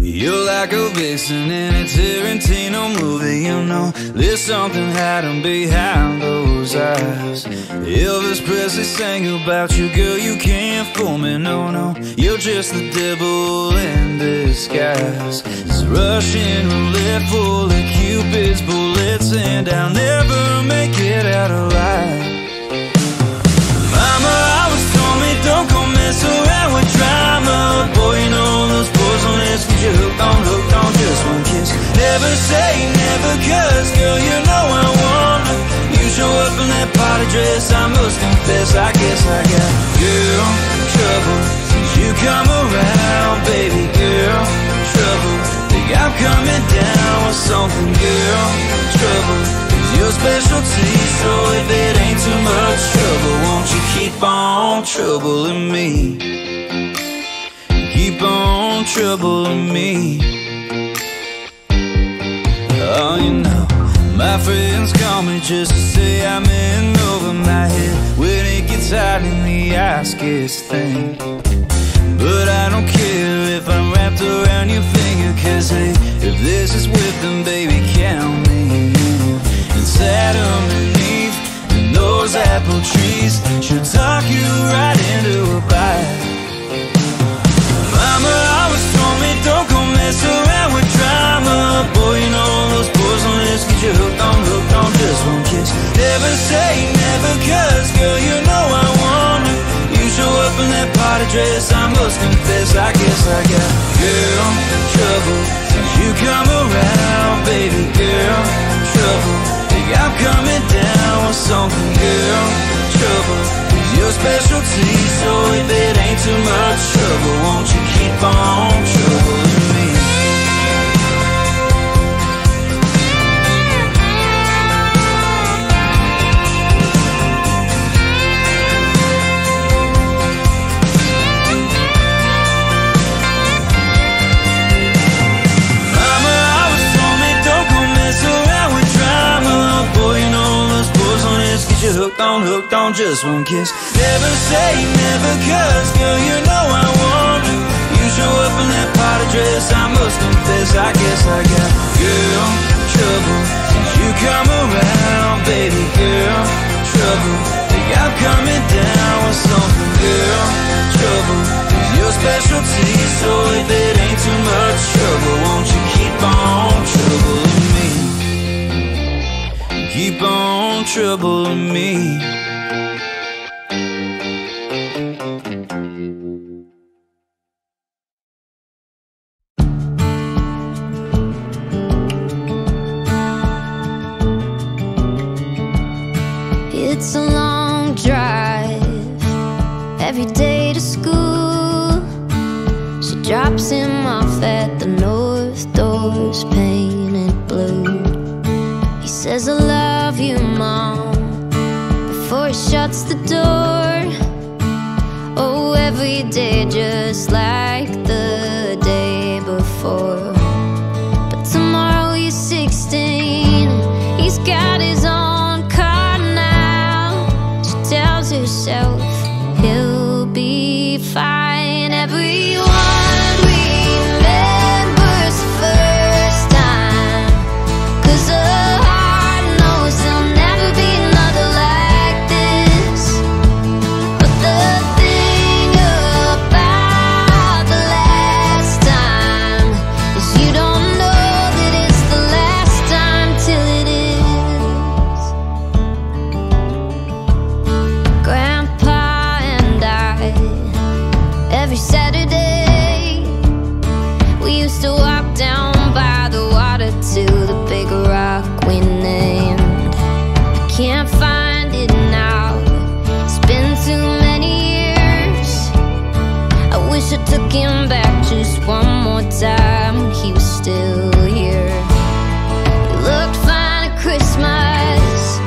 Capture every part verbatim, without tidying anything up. You're like a vixen in a Tarantino movie, you know. There's something hiding behind those eyes. Elvis Presley sang about you, girl, you can't fool me, no, no. You're just the devil in disguise. It's Russian roulette full of Cupid's bullets, and I'll never make it out alive. Mama always told me don't go mess around with drama. Boy, you know those boys on this. Hooked on, hooked on just one kiss. Never say never, cause girl, you know I wanna. You show up in that party dress, I must confess, I guess I got girl trouble. Since you come around, baby, girl trouble. Think I'm coming down with something, girl trouble. It's your specialty, so if it ain't too much trouble, won't you keep on troubling me? Keep on troubling me. Oh, you know, my friends call me just to say I'm in over my head. When it gets hot in the ice gets thin, but I don't care if I'm wrapped around your finger, cause hey, if this is with them, baby, count me in. And sat underneath in those apple trees, she'll talk you right into a bite. Mama always told me don't go mess around with drama. Boy, you know those boys on this get you hooked on, hooked on just one kiss. Never say never, cause girl, you know I wanna. You show up in that party dress, I must confess, I guess I got girl trouble. Since you come around, baby, girl trouble. Think I'm coming down with something, girl trouble. Your specialty, so if it ain't too much trouble, won't you keep on troubling me? Mama always told me don't go mess around with drama. Boy, you know those boys on this get you hooked on, hooked on just one kiss. Never say never, cause girl, you know I want you. You show up in that party dress, I must confess, I guess I got girl trouble. Since you come around, baby, girl trouble. Think I'm coming down with something, girl trouble. It's your specialty, so if it ain't too much trouble, won't you keep on troubling me? Keep on troubling me. It's a long drive every day to school. She drops him off at the north door's painted blue. He says, I love you, Mom, before he shuts the door. Oh, every day just like the day before. But tomorrow he's sixteen, he's got his own. Herself, he'll be fine. Everyone remembers the first time, cause a heart knows there'll never be another like this. But the thing about the last time is you don't know that it's the last time till it is. Every Saturday, we used to walk down by the water to the big rock we named. I can't find it now, it's been too many years. I wish I took him back just one more time, he was still here. He looked fine at Christmas,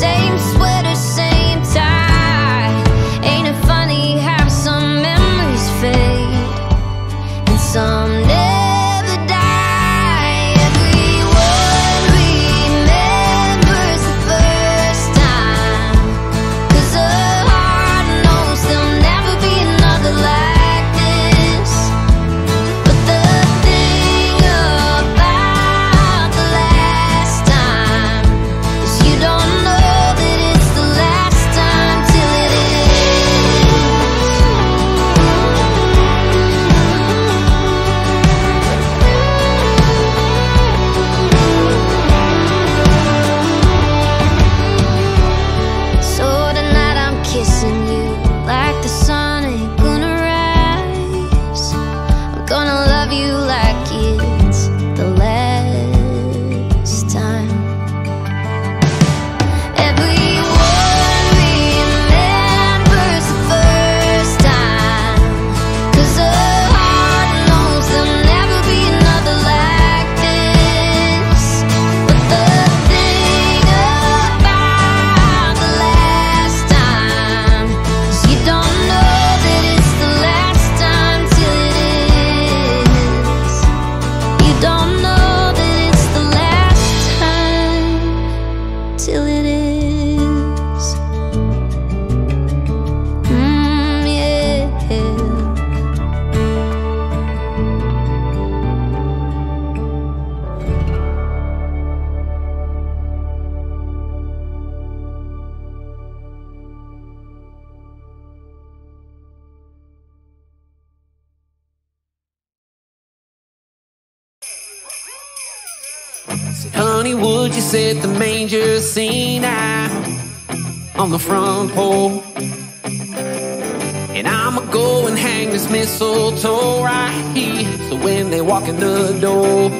same sweater, same tie. Ain't it funny how some memories fade and some never die? Everyone remembers the first time, cause a heart knows there'll never be another like this. Honey, would you set the manger scene out on the front pole? And I'ma go and hang this mistletoe right here, so when they walk in the door,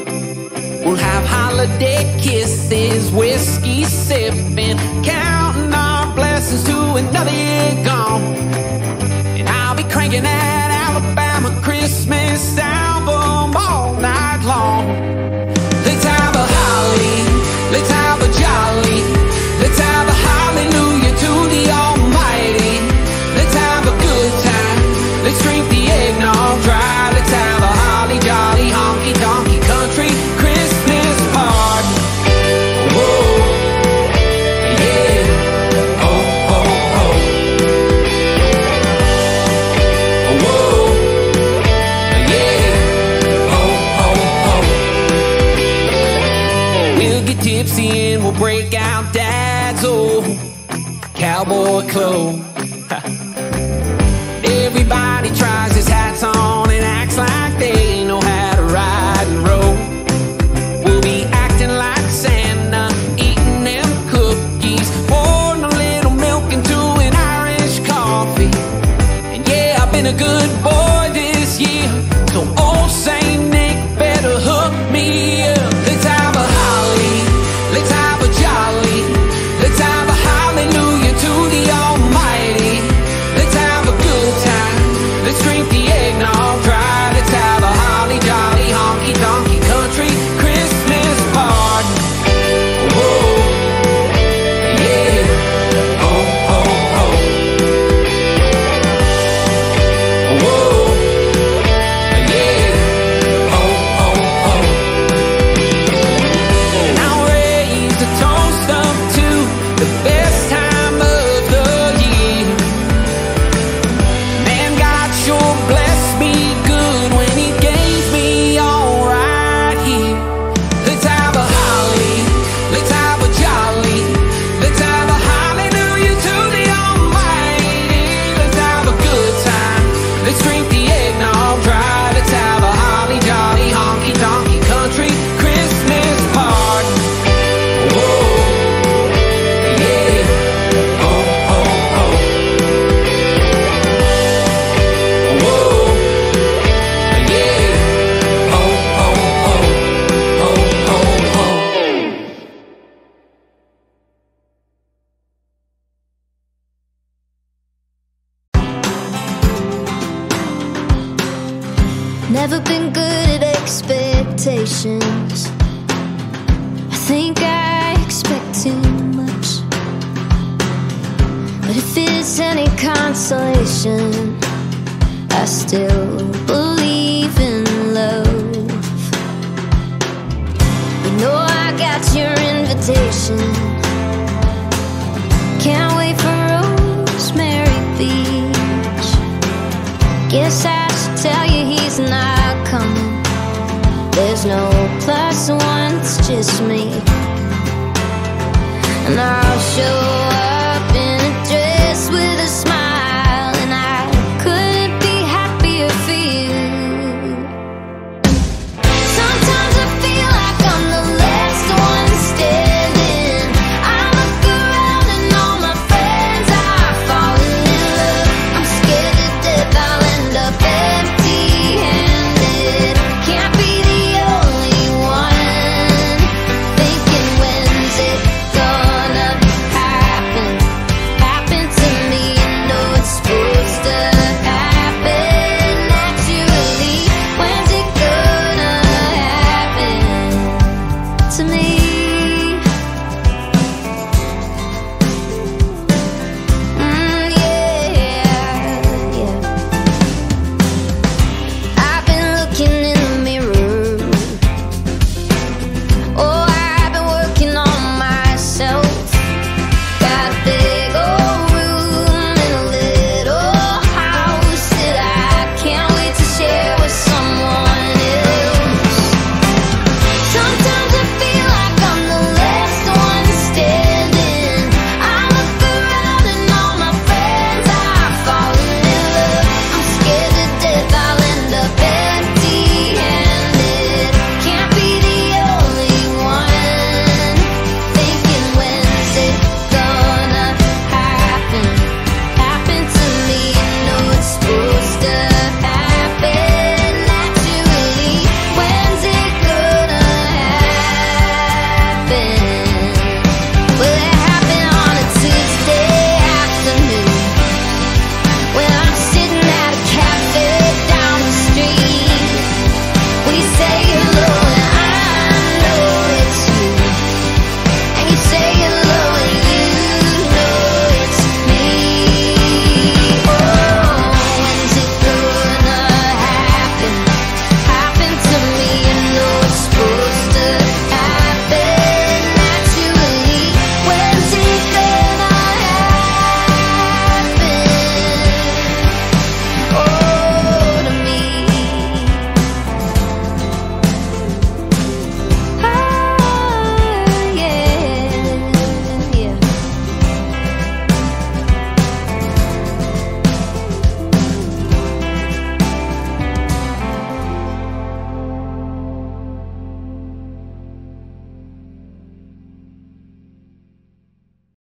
we'll have holiday kisses, whiskey sipping, counting our blessings to another year gone. And I'll be cranking that Alabama Christmas album all night long. Let's have a holly, let's have a jolly, let's have a hallelujah to the Almighty. Let's have a good time, let's drink the eggnog dry. Let's have a holly jolly honky donkey country Christmas party. Whoa, yeah, oh, oh, oh. Whoa, yeah, oh, oh, oh. We'll get tipsy and we'll break out Dad's old cowboy clothes. Everybody tries his hats on and acts like they know how to ride and roll. We'll be acting like Santa, eating them cookies, pouring a little milk into an Irish coffee. And yeah, I've been a good boy this year, so old Saint Nick better hook me up. Let's have a holly, let's have a jolly, let's have a hallelujah to the Almighty. Let's have a good time, let's drink the eggnog dry. Let's have a holly jolly honky donkey country Christmas party. Whoa, yeah, oh, oh, oh. Whoa, yeah, oh, oh, oh. And I'll raise a toast up to the best time of the year. Man, God sure blessed me good when he gave me all right here. Let's have a holly, let's have a jolly, let's have a hallelujah to the Almighty. Let's have a good time, let's drink the eggnog dry. Let's have a holly jolly honky donkey country Christmas party. Whoa, yeah, oh, oh, oh. Whoa, yeah, oh, oh, oh, oh, oh, oh. Never been good at expectations. I think I expect too much. But if it's any consolation, I still believe in love. You know I got your invitation. Can't wait for Rosemary Beach. Guess I should tell you he's not coming. There's no plus one, it's just me. And I